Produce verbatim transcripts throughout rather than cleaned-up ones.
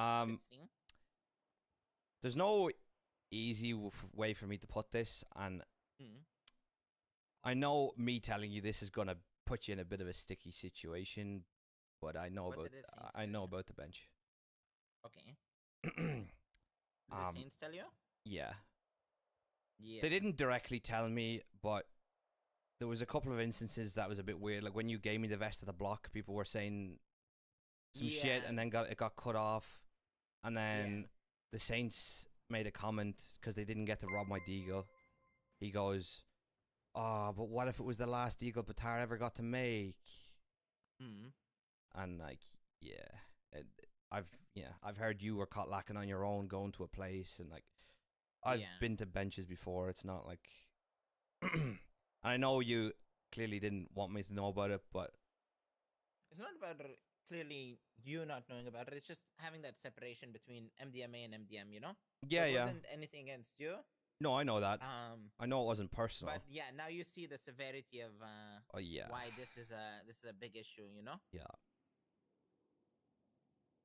Um, there's no easy way for me to put this, and mm. I know me telling you this is going to put you in a bit of a sticky situation, but I know what about I know about the bench. Okay. Did the um, Saints tell you? Yeah. Yeah. They didn't directly tell me, but there was a couple of instances that was a bit weird. Like when you gave me the vest of the block, people were saying some yeah. shit, and then got it got cut off, and then yeah. the Saints made a comment because they didn't get to rob my deagle. He goes, "Oh, but what if it was the last deagle Batar ever got to make?" Mm. And like, yeah, it, I've yeah, I've heard you were caught lacking on your own going to a place, and like, I've yeah. been to benches before. It's not like, I know you clearly didn't want me to know about it, but it's not about clearly you not knowing about it. It's just having that separation between M D M A and M D M, you know? Yeah, it yeah. It wasn't anything against you. No, I know that. Um, I know it wasn't personal. But yeah, now you see the severity of uh, oh, yeah. why this is a this is a big issue, you know? Yeah.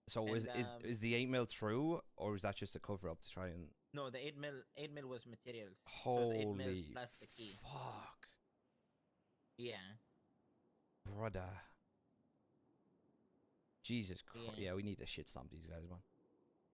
So and, is um, is is the eight mil true, or was that just a cover up to try and? No, the eight mil eight mil was materials. Holy so it was eight mil plus the key. Fuck. Yeah. Brother. Jesus Christ! Yeah. yeah, we need to shit stomp these guys, man.